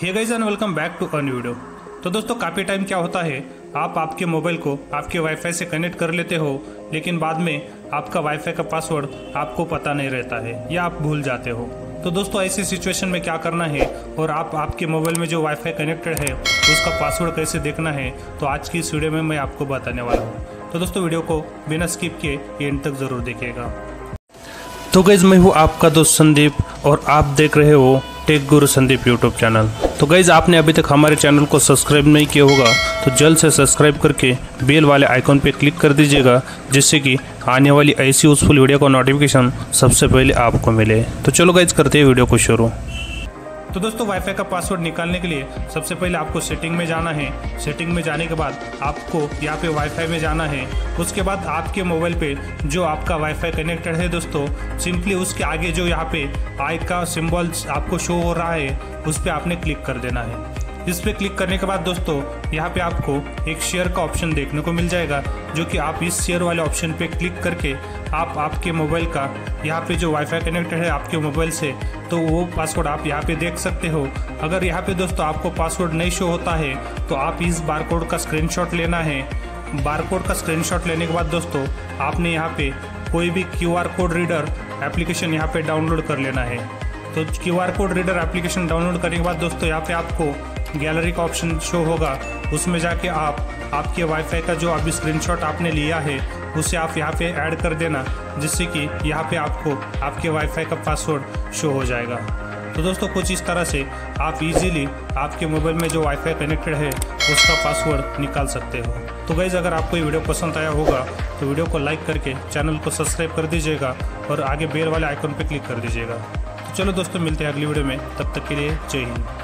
Hey guys and welcome back to a new video. तो दोस्तों काफ़ी टाइम क्या होता है, आप आपके मोबाइल को आपके वाईफाई से कनेक्ट कर लेते हो, लेकिन बाद में आपका वाईफाई का पासवर्ड आपको पता नहीं रहता है या आप भूल जाते हो। तो दोस्तों ऐसी सिचुएशन में क्या करना है और आप आपके मोबाइल में जो वाईफाई कनेक्टेड है उसका पासवर्ड कैसे देखना है, तो आज की इस वीडियो में मैं आपको बताने वाला हूँ। तो दोस्तों वीडियो को बिना स्किप किए एंड तक ज़रूर देखिएगा। तो गाइस मैं हूँ आपका दोस्त संदीप और आप देख रहे हो टेक गुरु संदीप यूट्यूब चैनल। तो गाइज आपने अभी तक हमारे चैनल को सब्सक्राइब नहीं किया होगा तो जल्द से सब्सक्राइब करके बेल वाले आइकॉन पे क्लिक कर दीजिएगा, जिससे कि आने वाली ऐसी यूजफुल वीडियो का नोटिफिकेशन सबसे पहले आपको मिले। तो चलो गाइज करते हैं वीडियो को शुरू। तो दोस्तों वाईफाई का पासवर्ड निकालने के लिए सबसे पहले आपको सेटिंग में जाना है। सेटिंग में जाने के बाद आपको यहाँ पे वाईफाई में जाना है। उसके बाद आपके मोबाइल पे जो आपका वाईफाई कनेक्टेड है दोस्तों, सिंपली उसके आगे जो यहाँ पे आई का सिंबल आपको शो हो रहा है उस पर आपने क्लिक कर देना है। इस पर क्लिक करने के बाद दोस्तों यहाँ पे आपको एक शेयर का ऑप्शन देखने को मिल जाएगा, जो कि आप इस शेयर वाले ऑप्शन पर क्लिक करके आप आपके मोबाइल का यहाँ पे जो वाईफाई कनेक्टेड है आपके मोबाइल से, तो वो पासवर्ड आप यहाँ पे देख सकते हो। अगर यहाँ पे दोस्तों आपको पासवर्ड नहीं शो होता है तो आप इस बारकोड का स्क्रीनशॉट लेना है। बारकोड का स्क्रीनशॉट लेने के बाद दोस्तों आपने यहाँ पे कोई भी QR कोड रीडर एप्लीकेशन यहाँ पे डाउनलोड कर लेना है। तो QR code reader application download करने के बाद दोस्तों यहाँ पे आपको गैलरी का ऑप्शन शो होगा, उसमें जाके आप आपके वाईफाई का जो अभी स्क्रीनशॉट आपने लिया है उसे आप यहाँ पे ऐड कर देना, जिससे कि यहाँ पे आपको आपके वाईफाई का पासवर्ड शो हो जाएगा। तो दोस्तों कुछ इस तरह से आप इजीली आपके मोबाइल में जो वाईफाई कनेक्टेड है उसका पासवर्ड निकाल सकते हो। तो गाइस अगर आपको ये वीडियो पसंद आया होगा तो वीडियो को लाइक करके चैनल को सब्सक्राइब कर दीजिएगा और आगे बेल वाले आइकॉन पर क्लिक कर दीजिएगा। तो चलो दोस्तों मिलते हैं अगली वीडियो में, तब तक के लिए जय हिंद।